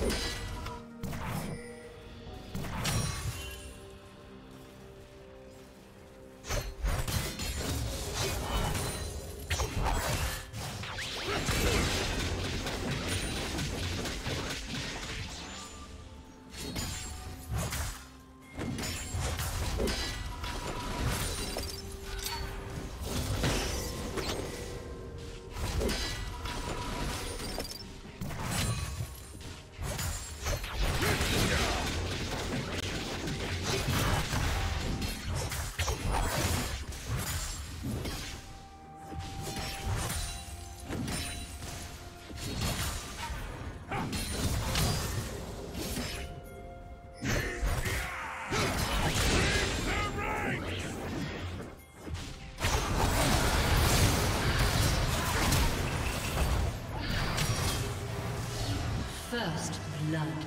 First blood.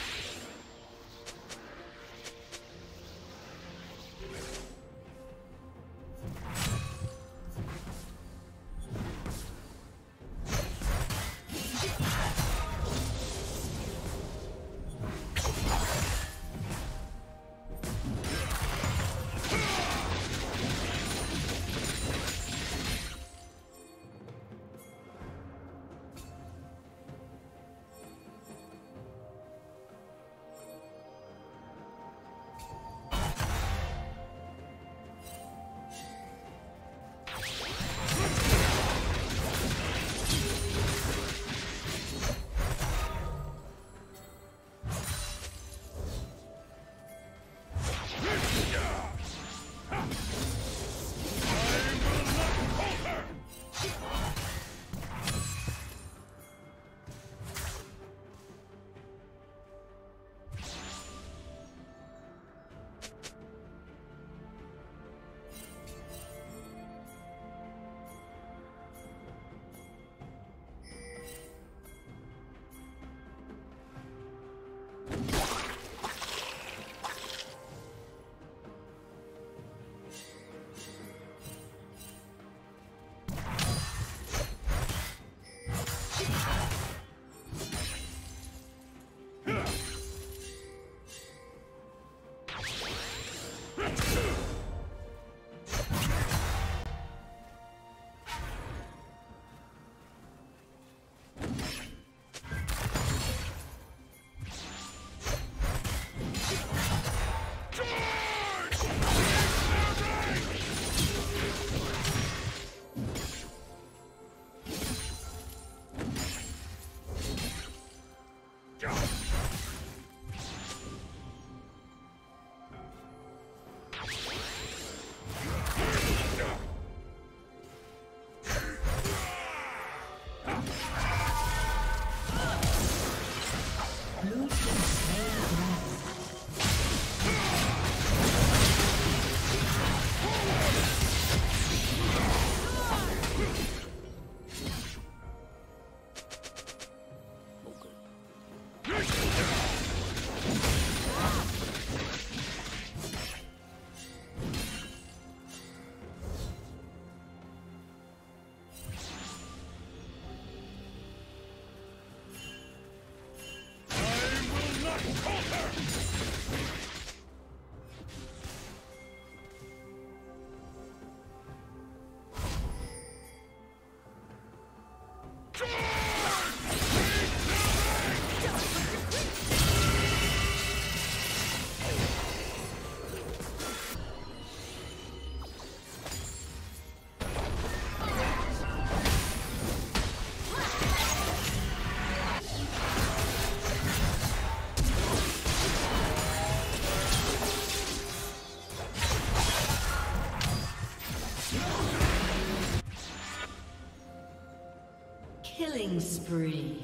Killing spree.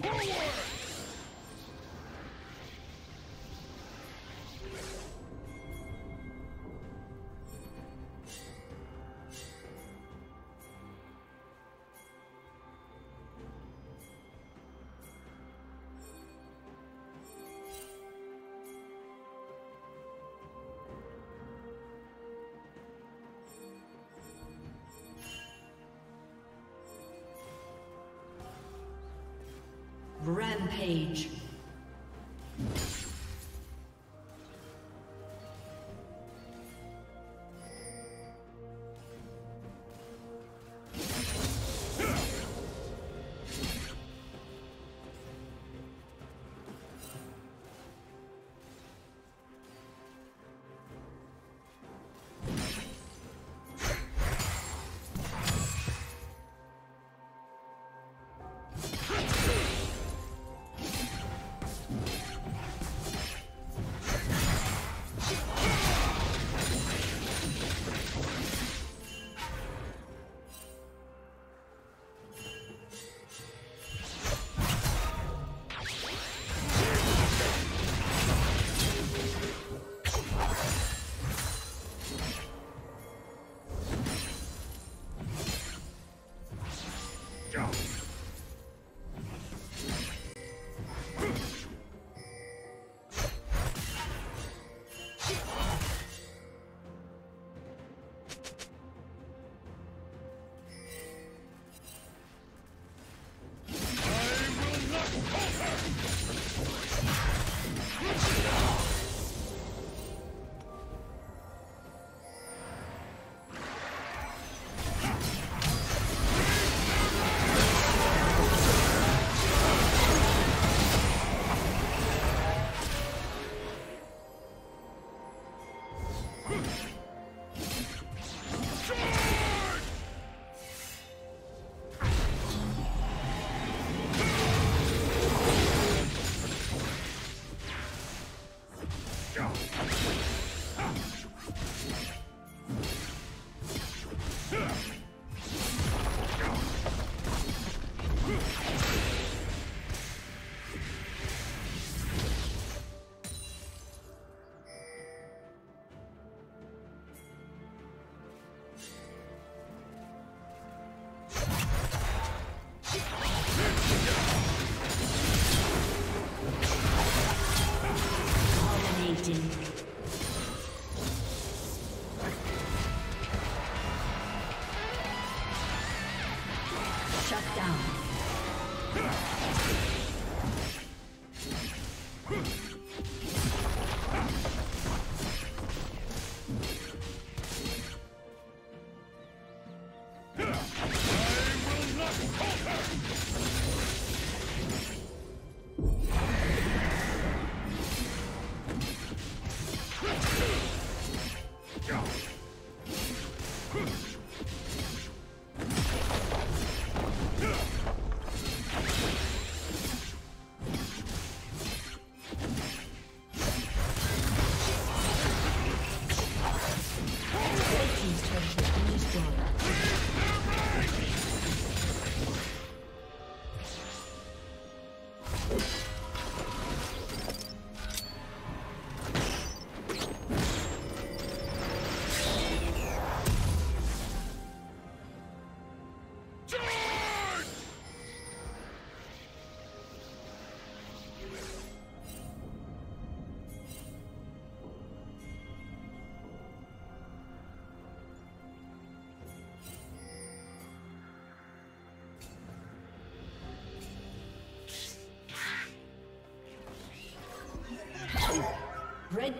Rampage. Red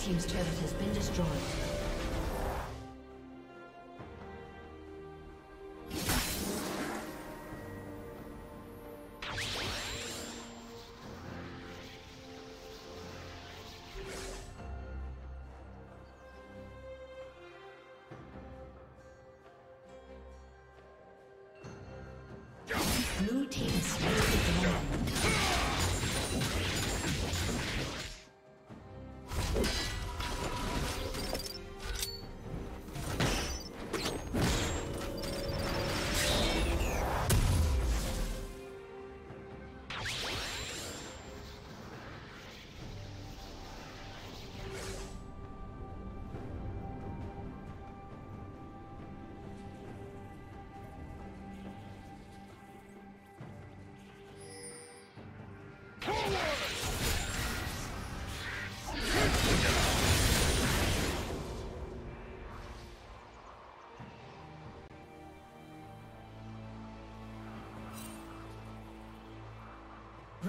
team's turret has been destroyed. Blue team slays the dragon.